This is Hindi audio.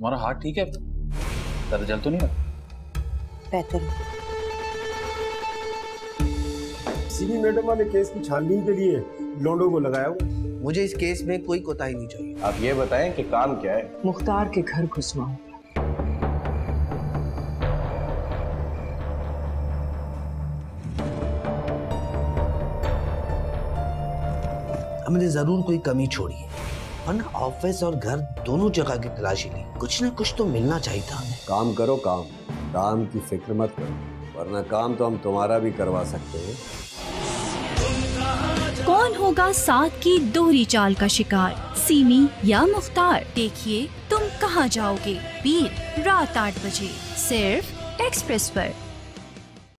तुम्हारा हाथ ठीक है? ज्यादा जल तो नहीं रहा? बेहतर। सीबी मैडम वाले केस की छानबीन के लिए लौंडो को लगाया हुआ। मुझे इस केस में कोई कोताही नहीं चाहिए। आप ये बताएं कि काम क्या है? मुख्तार के घर घुसवाऊं। हमने जरूर कोई कमी छोड़ी है, वरना ऑफिस और घर दोनों जगह की तलाशी ली, कुछ ना कुछ तो मिलना चाहिए था। काम करो, काम की फिक्र मत करो, वरना काम तो हम तुम्हारा भी करवा सकते हैं। कौन होगा साथ की दोहरी चाल का शिकार, सीमी या मुख्तार? देखिए तुम कहाँ जाओगे, बीर रात 8 बजे सिर्फ एक्सप्रेस पर।